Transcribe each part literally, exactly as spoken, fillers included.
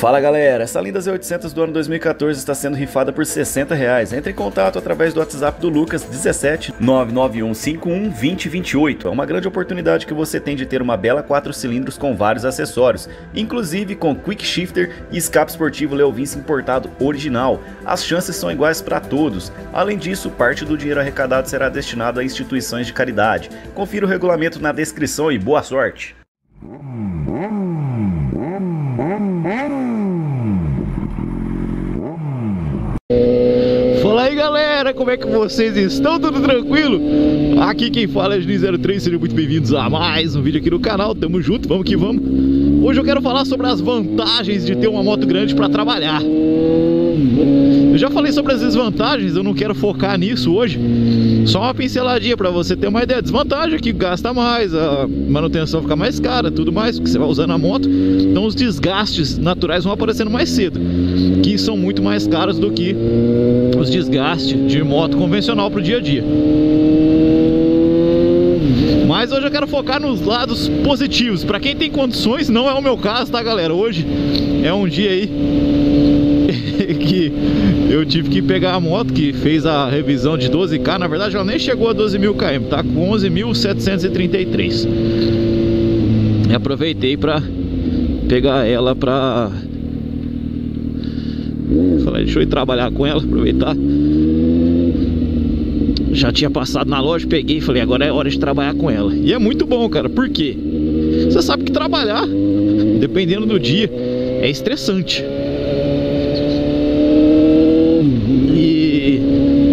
Fala galera, essa linda Z oitocentos do ano dois mil e quatorze está sendo rifada por sessenta reais. Entre em contato através do WhatsApp do Lucas um sete nove nove um cinco um dois zero dois oito. É uma grande oportunidade que você tem de ter uma bela quatro cilindros com vários acessórios, inclusive com quick shifter e escape esportivo Leovince importado original. As chances são iguais para todos. Além disso, parte do dinheiro arrecadado será destinado a instituições de caridade. Confira o regulamento na descrição e boa sorte! Fala aí galera, como é que vocês estão? Tudo tranquilo? Aqui quem fala é o Junin zero três, sejam muito bem-vindos a mais um vídeo aqui no canal, tamo junto, vamos que vamos. Hoje eu quero falar sobre as vantagens de ter uma moto grande para trabalhar. Eu já falei sobre as desvantagens, eu não quero focar nisso hoje. Só uma pinceladinha para você ter uma ideia. Desvantagem é que gasta mais, a manutenção fica mais cara, tudo mais, porque você vai usando a moto. Então os desgastes naturais vão aparecendo mais cedo, que são muito mais caros do que os desgastes de moto convencional para o dia a dia. Mas hoje eu quero focar nos lados positivos, para quem tem condições. Não é o meu caso, tá galera? Hoje é um dia aí que eu tive que pegar a moto que fez a revisão de doze K. Na verdade ela nem chegou a doze mil quilômetros, tá com onze mil setecentos e trinta e três. Aproveitei pra pegar ela pra... Falei, deixa eu ir trabalhar com ela, aproveitar. Já tinha passado na loja, peguei e falei, agora é hora de trabalhar com ela. E é muito bom, cara, porque você sabe que trabalhar, dependendo do dia, é estressante.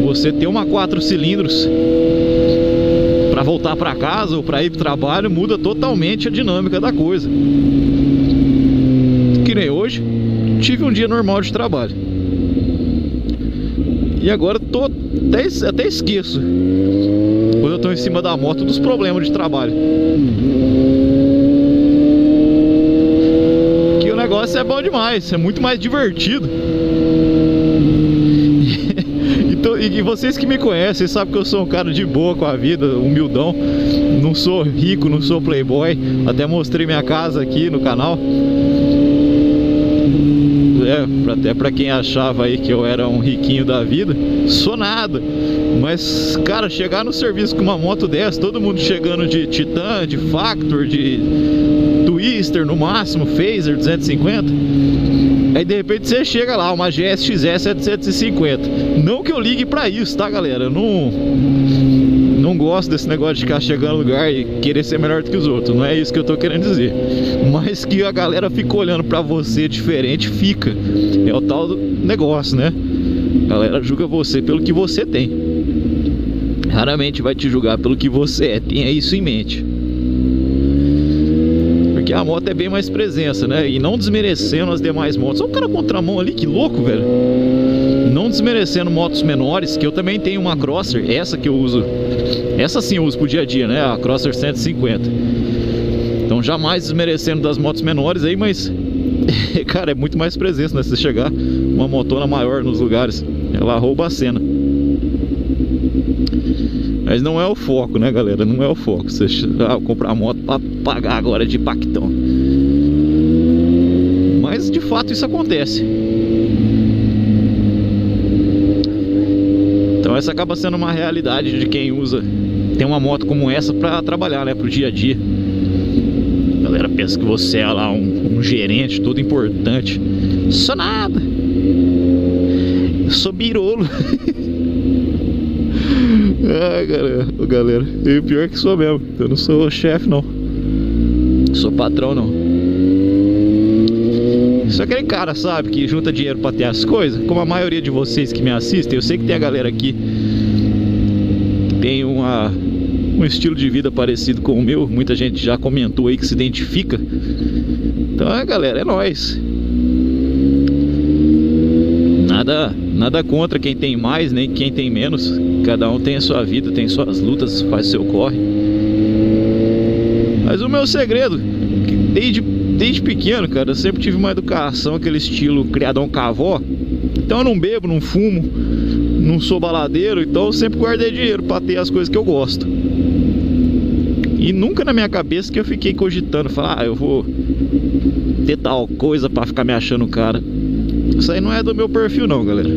Você ter uma quatro cilindros para voltar para casa ou para ir para o trabalho muda totalmente a dinâmica da coisa. Que nem hoje, tive um dia normal de trabalho. E agora tô até, até esqueço, quando eu tô em cima da moto, dos problemas de trabalho. Que o negócio é bom demais, é muito mais divertido. E vocês que me conhecem sabem que eu sou um cara de boa com a vida, humildão. Não sou rico, não sou playboy. Até mostrei minha casa aqui no canal. É, até pra quem achava aí que eu era um riquinho da vida, sou nada. Mas, cara, chegar no serviço com uma moto dessa, todo mundo chegando de Titan, de Factor, de Twister no máximo, Phaser duzentos e cinquenta... Aí de repente você chega lá, uma G S X S setecentos e cinquenta. Não que eu ligue pra isso, tá galera? Eu não, não gosto desse negócio de ficar chegando no lugar e querer ser melhor do que os outros. Não é isso que eu tô querendo dizer. Mas que a galera fica olhando pra você diferente, fica. É o tal do negócio, né? A galera julga você pelo que você tem. Raramente vai te julgar pelo que você é. Tenha isso em mente. Que a moto é bem mais presença, né? E não desmerecendo as demais motos. Olha o cara contramão ali, que louco, velho. Não desmerecendo motos menores, que eu também tenho uma Crosser, essa que eu uso. Essa sim eu uso pro dia a dia, né? A Crosser cento e cinquenta. Então jamais desmerecendo das motos menores aí, mas... cara, é muito mais presença, né? Se chegar uma motona maior nos lugares, ela rouba a cena. Mas não é o foco, né galera? Não é o foco. Você ah, comprar moto pra pagar agora de pactão. Mas de fato isso acontece. Então essa acaba sendo uma realidade de quem usa, tem uma moto como essa pra trabalhar, né? Pro dia a dia. A galera pensa que você é lá um, um gerente todo importante. Sou nada. Eu sou birolo. Ah, galera, galera, eu pior que sou mesmo. Eu não sou chefe, não. Sou patrão, não. Só aquele cara, sabe, que junta dinheiro pra ter as coisas. Como a maioria de vocês que me assistem, eu sei que tem a galera aqui que tem uma, um estilo de vida parecido com o meu. Muita gente já comentou aí que se identifica. Então, é, galera, é nóis. Nada, nada contra quem tem mais, nem quem tem menos. Cada um tem a sua vida, tem suas lutas, faz seu corre. Mas o meu segredo, desde, desde pequeno, cara, eu sempre tive uma educação, aquele estilo criadão com a avó. Então eu não bebo, não fumo, não sou baladeiro, então eu sempre guardei dinheiro pra ter as coisas que eu gosto. E nunca na minha cabeça que eu fiquei cogitando, falar, ah, eu vou ter tal coisa pra ficar me achando cara. Isso aí não é do meu perfil não, galera.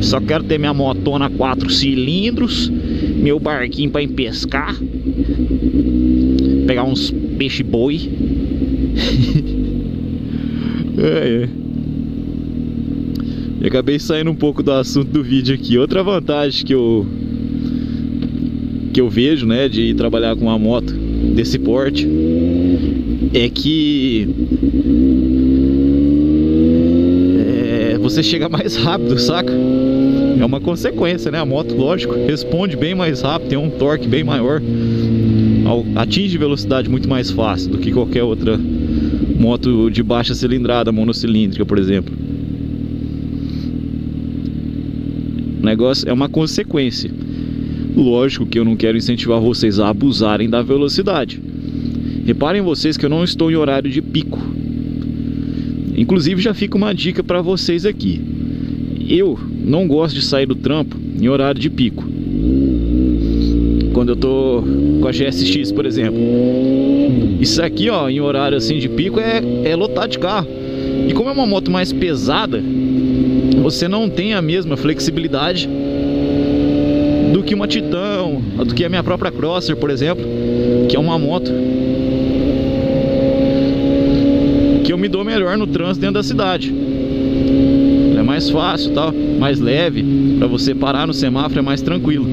Só quero ter minha motona quatro cilindros, meu barquinho pra ir pescar, pegar uns peixe boi. É, é. Eu acabei saindo um pouco do assunto do vídeo aqui. Outra vantagem que eu que eu vejo, né, de ir trabalhar com uma moto desse porte é que é, você chega mais rápido, saca? É uma consequência, né? A moto, lógico, responde bem mais rápido, tem um torque bem maior, atinge velocidade muito mais fácil do que qualquer outra moto de baixa cilindrada, monocilíndrica, por exemplo. O negócio é uma consequência. Lógico que eu não quero incentivar vocês a abusarem da velocidade. Reparem vocês que eu não estou em horário de pico. Inclusive já fica uma dica para vocês aqui. Eu não gosto de sair do trampo em horário de pico. Quando eu tô com a G S X, por exemplo. Isso aqui, ó, em horário assim de pico é, é lotado de carro. E como é uma moto mais pesada, você não tem a mesma flexibilidade do que uma Titan, do que a minha própria Crosser, por exemplo, que é uma moto que eu me dou melhor no trânsito dentro da cidade. Ela é mais fácil, tá? Mais leve, para você parar no semáforo é mais tranquilo.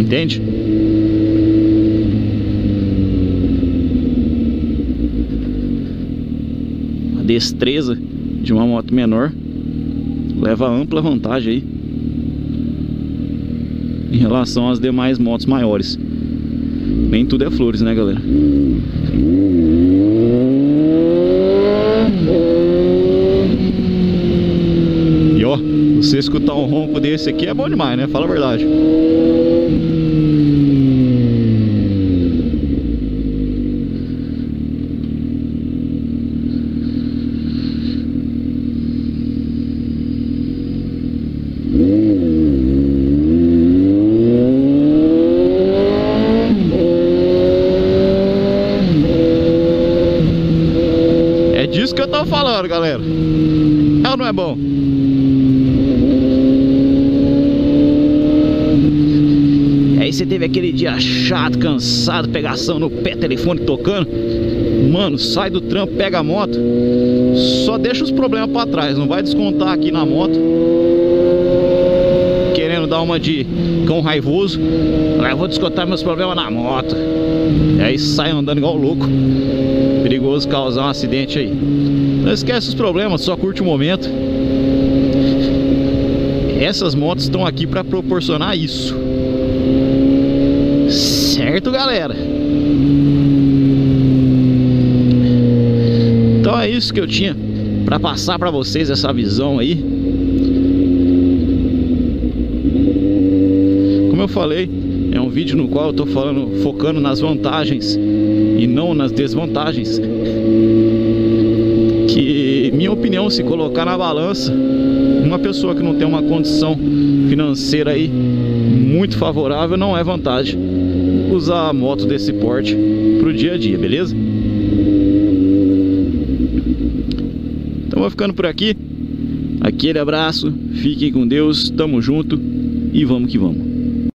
Entende? A destreza de uma moto menor leva ampla vantagem aí em relação às demais motos maiores. Nem tudo é flores, né, galera? E ó, você escutar um ronco desse aqui é bom demais, né? Fala a verdade. Falando, galera, é ou não é bom? Aí você teve aquele dia chato, cansado, pegação no pé, telefone tocando. Mano, sai do trampo, pega a moto, só deixa os problemas pra trás, não vai descontar aqui na moto querendo dar uma de cão raivoso. Aí eu vou descontar meus problemas na moto. E aí sai andando igual louco. Perigoso causar um acidente aí. Não esquece os problemas, só curte o momento. Essas motos estão aqui para proporcionar isso. Certo, galera? Então é isso que eu tinha para passar para vocês, essa visão aí. Como eu falei, é um vídeo no qual eu tô falando, focando nas vantagens e não nas desvantagens. Que, minha opinião, se colocar na balança, uma pessoa que não tem uma condição financeira aí muito favorável, não é vantagem usar a moto desse porte pro dia a dia, beleza? Então vou ficando por aqui. Aquele abraço, fiquem com Deus, tamo junto e vamos que vamos.